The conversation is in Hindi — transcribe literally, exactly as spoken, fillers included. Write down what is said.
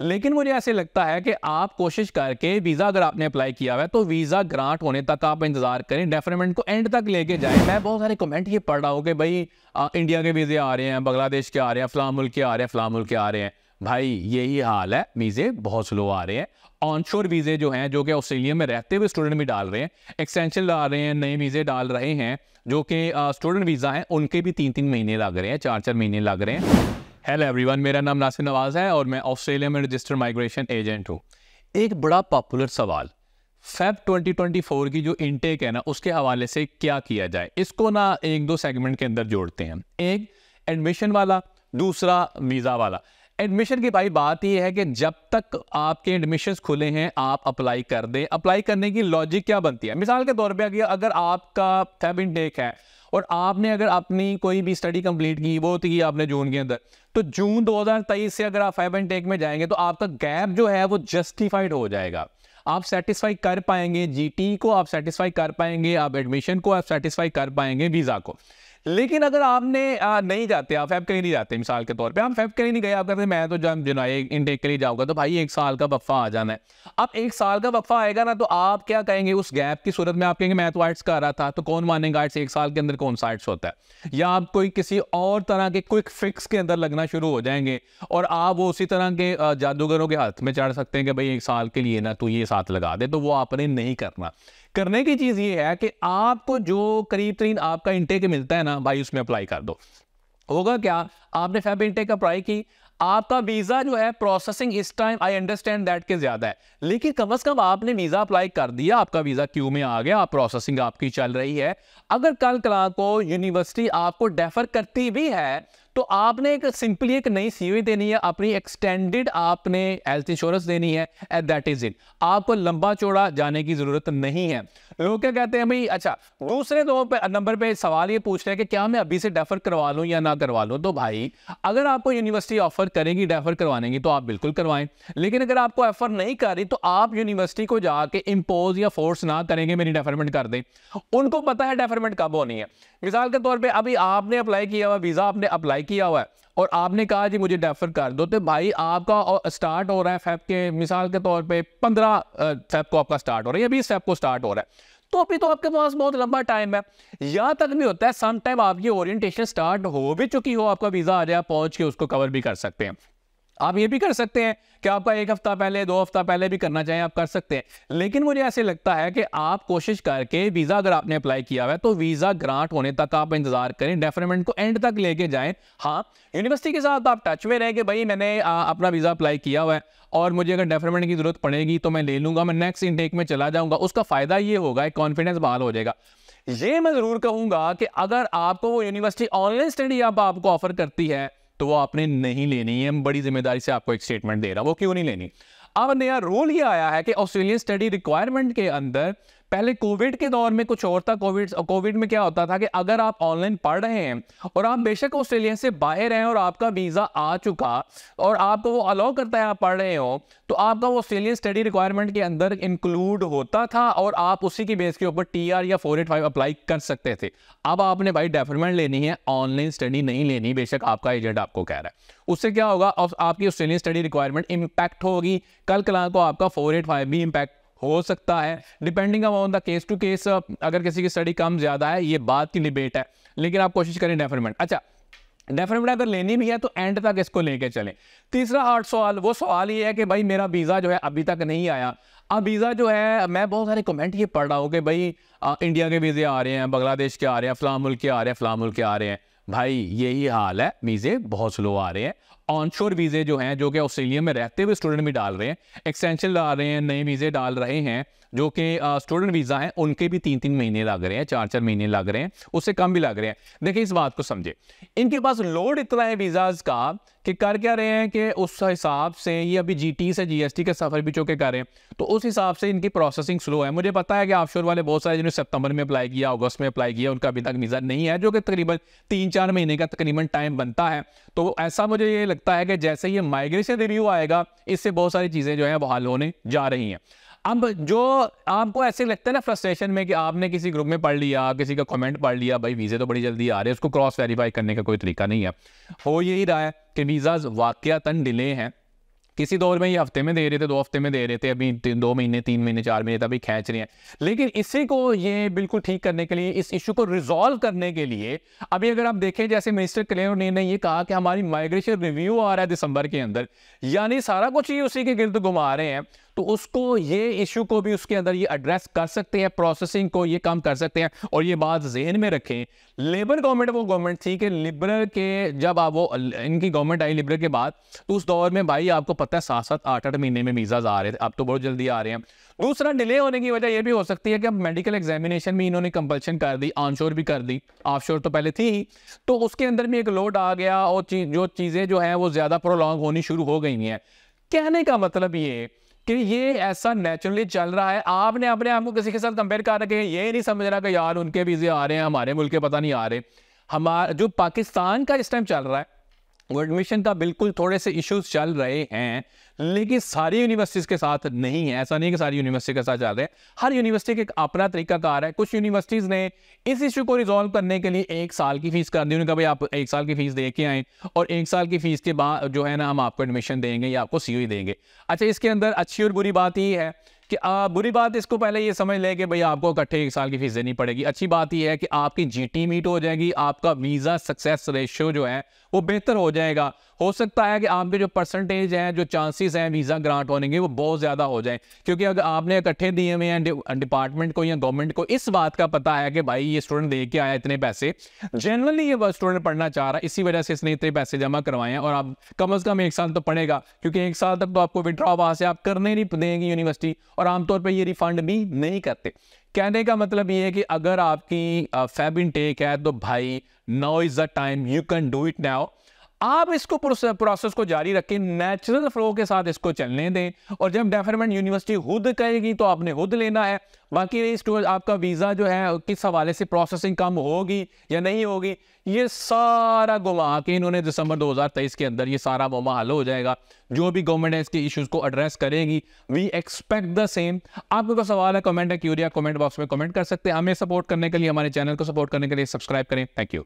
लेकिन मुझे ऐसे लगता है कि आप कोशिश करके वीज़ा अगर आपने अप्लाई किया हुआ है तो वीज़ा ग्रांट होने तक आप इंतज़ार करें, डेफरमेंट को एंड तक लेके जाएं। मैं बहुत सारे कमेंट ये पढ़ रहा हूँ कि भाई आ, इंडिया के वीज़े आ रहे हैं, बांग्लादेश के आ रहे हैं, फलां मुल्क के आ रहे हैं, फलां मुल्क के आ रहे हैं। भाई यही हाल है, वीज़े बहुत स्लो आ रहे हैं। ऑनशोर वीज़े जो हैं, जो कि ऑस्ट्रेलिया में रहते हुए स्टूडेंट भी डाल रहे हैं, एक्सटेंशन डाल रहे हैं, नए वीज़े डाल रहे हैं, जो कि स्टूडेंट वीज़ा हैं उनके भी तीन तीन महीने लग रहे हैं, चार चार महीने लग रहे हैं। हेलो एवरीवन, मेरा नाम नासिर नवाज़ है और मैं ऑस्ट्रेलिया में रजिस्टर्ड माइग्रेशन एजेंट हूँ। एक बड़ा पॉपुलर सवाल, फेब ट्वेंटी ट्वेंटी फोर की जो इनटेक है ना, उसके हवाले से क्या किया जाए। इसको ना एक दो सेगमेंट के अंदर जोड़ते हैं, एक एडमिशन वाला, दूसरा वीज़ा वाला। एडमिशन की भाई बात यह है कि जब तक आपके एडमिशन्स खुले हैं आप अप्लाई कर दें। अप्लाई करने की लॉजिक क्या बनती है? मिसाल के तौर पे अगर आपका फेब इनटेक है और आपने अगर अपनी कोई भी स्टडी कंप्लीट की, वो तो की आपने जून के अंदर, तो जून दो हज़ार तेईस से अगर आप फेब इनटेक में जाएंगे तो आपका गैप जो है वो जस्टिफाइड हो जाएगा। आप सेटिस्फाई कर पाएंगे जीटी को, आप सेटिस्फाई कर पाएंगे आप एडमिशन को, आप सेटिस्फाई कर पाएंगे वीज़ा को। लेकिन अगर आपने आ, नहीं जाते, आप फेब के लिए नहीं जाते, मिसाल के तौर पे आप फेब के लिए नहीं गए, आप कहते मैं तो जब जुलाई इनटेक के लिए जाऊँगा, तो भाई एक साल का वक्फा आ जाना है। अब एक साल का वक्फा आएगा ना, तो आप क्या कहेंगे उस गैप की सूरत में? आप कहेंगे मैं तो आर्ट्स कर रहा था, तो कौन मानेगा आर्ट्स? एक साल के अंदर कौन सा आर्ट्स होता है? या आप कोई किसी और तरह के क्विक फिक्स के अंदर लगना शुरू हो जाएंगे और आप वो उसी तरह के जादूगरों के हाथ में चढ़ सकते हैं कि भाई एक साल के लिए ना तू ये साथ लगा दे, तो वो आपने नहीं करना। करने की चीज़ ये है कि आपको जो करीब तरीन आपका इनटेक मिलता है ना भाई, उसमें अप्लाई कर दो। होगा क्या, आपने फेब इनटेक अप्लाई की, आपका वीज़ा जो है प्रोसेसिंग इस टाइम आई अंडरस्टैंड दैट के ज़्यादा है, लेकिन कम अज़ कम आपने वीज़ा अप्लाई कर दिया, आपका वीज़ा क्यू में आ गया, आप प्रोसेसिंग आपकी चल रही है। अगर कल कला को यूनिवर्सिटी आपको डेफर करती भी है तो आपने एक सिंपली एक नई सीवी देनी है, अपनी एक्सटेंडेड आपने हेल्थ इंश्योरेंस देनी है, एंड दैट इज इट। आपको लंबा चौड़ा जाने की ज़रूरत नहीं है। लोग क्या कहते हैं भाई, अच्छा दूसरे दो पे, नंबर पे सवाल ये पूछ रहे हैं कि क्या मैं अभी से डेफर करवा लूँ या ना करवा लूँ। तो भाई अगर आपको यूनिवर्सिटी ऑफर करेगी डेफर करवाने की तो आप बिल्कुल करवाएं, लेकिन अगर आपको ऑफर नहीं कर रही तो आप यूनिवर्सिटी को जाके इम्पोज या फोर्स ना करेंगे मेरी डेफरमेंट कर दें। उनको पता है डेफरमेंट कब होनी है। मिसाल के तौर पर अभी आपने अप्लाई किया हुआ, वीज़ा आपने अप्लाई किया हुआ है और आपने कहा जी मुझे डेफर कर दो, तो भाई आपका स्टार्ट हो रहा है फेब के, मिसाल के तौर पे पंद्रह फेब को आपका स्टार्ट हो रहा है या बीस फेब को स्टार्ट हो रहा है, तो अभी तो आपके पास बहुत लंबा टाइम है। यहाँ तक भी होता है सम टाइम आपकी ओरिएंटेशन स्टार्ट हो भी चुकी हो, आपका वीज़ा आ जाए, आप पहुँच के उसको कवर भी कर सकते हैं। आप ये भी कर सकते हैं कि आपका एक हफ्ता पहले, दो हफ्ता पहले भी करना चाहें, आप कर सकते हैं। लेकिन मुझे ऐसे लगता है कि आप कोशिश करके वीज़ा अगर आपने अप्लाई किया हुआ है तो वीज़ा ग्रांट होने तक आप इंतज़ार करें, डेफरमेंट को एंड तक लेके जाएं। हाँ, यूनिवर्सिटी के साथ आप टच में रहें कि भाई मैंने आ, अपना वीज़ा अप्लाई किया हुआ है और मुझे अगर डेफरमेंट की ज़रूरत पड़ेगी तो मैं ले लूँगा, मैं नेक्स्ट इनटेक में चला जाऊँगा। उसका फ़ायदा ये होगा, एक कॉन्फिडेंस बहाल हो जाएगा। ये मैं ज़रूर कहूँगा कि अगर आपको वो यूनिवर्सिटी ऑनलाइन स्टडी आप आपको ऑफर करती है तो वो आपने नहीं लेनी है। बड़ी जिम्मेदारी से आपको एक स्टेटमेंट दे रहा, वो क्यों नहीं लेनी। अब नया रूल ये आया है कि ऑस्ट्रेलियन स्टडी रिक्वायरमेंट के अंदर, पहले कोविड के दौर में कुछ और था, कोविड कोविड में क्या होता था कि अगर आप ऑनलाइन पढ़ रहे हैं और आप बेशक ऑस्ट्रेलिया से बाहर हैं और आपका वीज़ा आ चुका और आपको वो अलाउ करता है आप पढ़ रहे हो, तो आपका वो ऑस्ट्रेलियन स्टडी रिक्वायरमेंट के अंदर इंक्लूड होता था और आप उसी की बेस के ऊपर टी आर या फोर एट फाइव अप्लाई कर सकते थे। अब आपने भाई डेफरमेंट लेनी है, ऑनलाइन स्टडी नहीं लेनी, बेशक आपका एजेंट आपको कह रहा है। उससे क्या होगा, आपकी ऑस्ट्रेलियन स्टडी रिक्वायरमेंट इम्पैक्ट होगी, कल कल को आपका फोर एट फाइव भी इम्पैक्ट हो सकता है, depending on the case to case. अगर किसी की स्टडी कम ज़्यादा है ये बात की डिबेट है, लेकिन आप कोशिश करें डेफरमेंट। अच्छा, डेफरमेंट अगर लेनी भी है तो एंड तक इसको लेके चलें। तीसरा आठ सवाल, वो सवाल ये है कि भाई मेरा वीज़ा जो है अभी तक नहीं आया। अब वीज़ा जो है, मैं बहुत सारे कमेंट ये पढ़ रहा हूँ कि भाई आ, इंडिया के वीज़े आ रहे हैं, बांग्लादेश के आ रहे हैं, फलां मुल्क के आ रहे हैं, फलां मुल्क के आ रहे हैं। भाई यही हाल है, वीज़े बहुत स्लो आ रहे हैं। ऑनशोर वीज़े जो हैं, जो कि ऑस्ट्रेलिया में रहते हुए स्टूडेंट भी डाल रहे हैं, एक्सटेंशन डाल रहे हैं, नए वीज़े डाल रहे हैं, जो कि स्टूडेंट वीज़ा हैं उनके भी तीन तीन महीने लग रहे हैं, चार चार महीने लग रहे हैं, उससे कम भी लग रहे हैं। देखिए इस बात को समझे, इनके पास लोड इतना है वीज़ाज़ का कि कर क्या रहे हैं कि उस हिसाब से ये अभी जीटी से जीएसटी के सफ़र भी चौके कर रहे हैं, तो उस हिसाब से इनकी प्रोसेसिंग स्लो है। मुझे पता है कि ऑफशोर वाले बहुत सारे जिन्होंने सितंबर में अप्लाई किया, अगस्त में अप्लाई किया, उनका अभी तक वीज़ा नहीं है, जो कि तकरीबन तीन चार महीने का तकरीबन टाइम बनता है। तो ऐसा मुझे ये लगता है कि जैसे ये माइग्रेशन रिव्यू आएगा, इससे बहुत सारी चीज़ें जो हैं बहाल होने जा रही हैं। अब जो आपको ऐसे लगता है ना फ्रस्ट्रेशन में कि आपने किसी ग्रुप में पढ़ लिया, किसी का कमेंट पढ़ लिया, भाई वीज़े तो बड़ी जल्दी आ रहे हैं, उसको क्रॉस वेरीफाई करने का कोई तरीका नहीं है। हो यही रहा है कि वीज़ा वाकयातन डिले हैं, किसी दौर में ये हफ्ते में दे रहे थे, दो हफ्ते में दे रहे थे, अभी दो महीने तीन महीने चार महीने तभी खींच रहे हैं। लेकिन इसी को ये बिल्कुल ठीक करने के लिए, इस इशू को रिजॉल्व करने के लिए, अभी अगर आप देखें जैसे मिनिस्टर क्लेर ने ये कहा कि हमारी माइग्रेशन रिव्यू आ रहा है दिसंबर के अंदर, यानी सारा कुछ ये उसी के गिर्द घुमा रहे हैं, तो उसको ये इशू को भी उसके अंदर ये एड्रेस कर सकते हैं, प्रोसेसिंग को ये काम कर सकते हैं। और ये बात जहन में रखें, लेबर गवर्नमेंट वो गवर्नमेंट थी कि लिबरल के जब आप वो इनकी गवर्नमेंट आई लिबरल के बाद, तो उस दौर में भाई आपको पता है सात सात आठ आठ महीने में वीज़ाज आ रहे थे, अब तो बहुत जल्दी आ रहे हैं। दूसरा डिले होने की वजह यह भी हो सकती है कि अब मेडिकल एग्जामिनेशन भी इन्होंने कंपल्शन कर दी, ऑनशोर भी कर दी, ऑफशोर तो पहले थी ही, तो उसके अंदर भी एक लोड आ गया और जो चीज़ें जो हैं वो ज़्यादा प्रोलॉन्ग होनी शुरू हो गई हैं। कहने का मतलब ये कि ये ऐसा नेचुरली चल रहा है, आपने अपने आप को किसी के साथ कंपेयर कर रखे, ये नहीं समझ रहा कि यार उनके वीज़े आ रहे हैं हमारे मुल्क के पता नहीं आ रहे। हमारा जो पाकिस्तान का इस टाइम चल रहा है वो एडमिशन का बिल्कुल थोड़े से इश्यूज चल रहे हैं, लेकिन सारी यूनिवर्सिटीज़ के साथ नहीं है। ऐसा नहीं कि सारी यूनिवर्सिटी के साथ जा रहे हैं, हर यूनिवर्सिटी के अपना तरीका कार है। कुछ यूनिवर्सिटीज़ ने इस इशू को रिजॉल्व करने के लिए एक साल की फ़ीस कर दी, उन्होंने कहा भाई आप एक साल की फ़ीस दे के आएँ और एक साल की फ़ीस के बाद जो है ना हम आपको एडमिशन देंगे या आपको सी ओ ई देंगे। अच्छा, इसके अंदर अच्छी और बुरी बात ये है कि आ, बुरी बात इसको पहले ये समझ लें कि भाई आपको इकट्ठे एक साल की फीस देनी पड़ेगी। अच्छी बात यह है कि आपकी जीटी मीट हो जाएगी, आपका वीज़ा सक्सेस रेशियो जो है वो बेहतर हो जाएगा। हो सकता है कि आपके जो परसेंटेज हैं, जो चांसेस हैं वीज़ा ग्रांट होने के, वो बहुत ज़्यादा हो जाए, क्योंकि अगर आपने इकट्ठे दिए हुए हैं डिपार्टमेंट को या गवर्नमेंट को इस बात का पता है कि भाई ये स्टूडेंट दे के आया इतने पैसे, जनरली ये स्टूडेंट पढ़ना चाह रहा है, इसी वजह से इसने इतने पैसे जमा करवाए हैं और आप कम अज़ कम एक साल तो पढ़ेगा, क्योंकि एक साल तक तो आपको विड्रॉ वहाँ से आप करने नहीं देंगी यूनिवर्सिटी, और आमतौर पर ये रिफंड भी नहीं करते। कहने का मतलब ये है कि अगर आपकी फैब इनटेक है तो भाई now is the time, you can do it now. आप इसको प्रोसेस को जारी रखें, नेचुरल फ्लो के साथ इसको चलने दें, और जब डेफरमेंट यूनिवर्सिटी खुद कहेगी तो आपने खुद लेना है। बाकी स्टूडेंट आपका वीज़ा जो है किस हवाले से प्रोसेसिंग कम होगी या नहीं होगी, ये सारा घुमा के इन्होंने दिसंबर दो हज़ार तेईस के अंदर ये सारा मामला हल हो जाएगा। जो भी गवर्नमेंट है इसके इश्यूज़ को एड्रेस करेगी, वी एक्सपेक्ट द सेम। आपका कोई सवाल है, कमेंट है, क्यूरिया कमेंट बॉक्स में कमेंट कर सकते हैं। हमें सपोर्ट करने के लिए, हमारे चैनल को सपोर्ट करने के लिए सब्सक्राइब करें। Thank you.